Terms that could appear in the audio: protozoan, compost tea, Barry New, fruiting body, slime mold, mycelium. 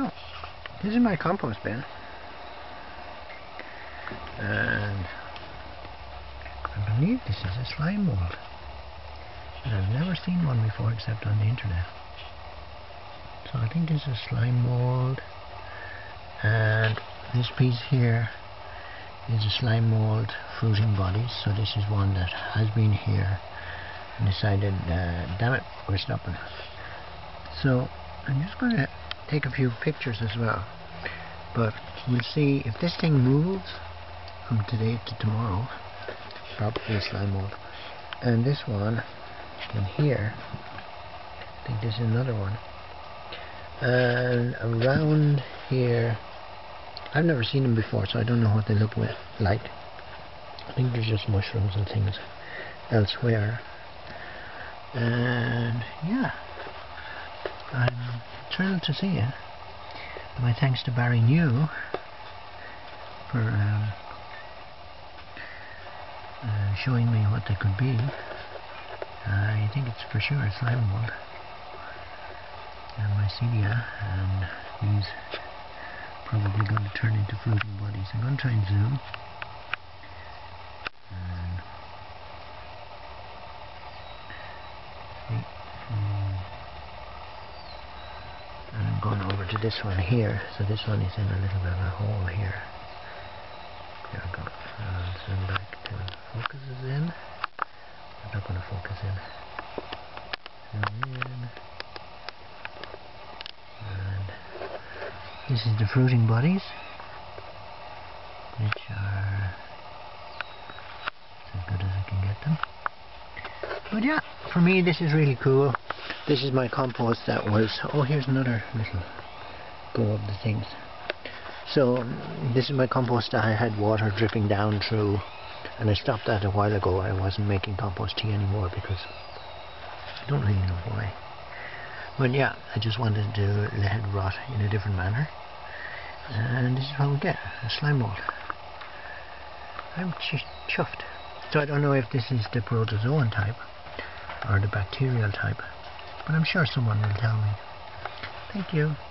Oh, this is my compost bin, and I believe this is a slime mold, but I've never seen one before except on the internet. So I think this is a slime mold, and this piece here is a slime mold fruiting body. So this is one that has been here and decided, damn it, we're stopping. So I'm just going to take a few pictures as well, but we'll see if this thing moves from today to tomorrow. Probably a slime mold. And this one, and here, I think this is another one. And around here, I've never seen them before, so I don't know what they look like. I think there's just mushrooms and things elsewhere. And yeah, I'm thrilled to see it. My thanks to Barry New for showing me what they could be. I think it's for sure a slime mold, mycelia, and these probably going to turn into fruiting bodies. I'm going to try and zoom. And I'm going over to this one here, so this one is in a little bit of a hole here. There we go. I'll zoom back till it focuses in. I'm not going to focus in. Zoom in. This is the fruiting bodies, which are as good as I can get them. But yeah, for me this is really cool. This is my compost that was... oh, here's another little go of the things. So this is my compost that I had water dripping down through, and I stopped that a while ago. I wasn't making compost tea anymore because I don't really know why. But yeah, I just wanted to let it rot in a different manner. And this is what we get, a slime mold. I'm just chuffed. So I don't know if this is the protozoan type or the bacterial type, but I'm sure someone will tell me. Thank you.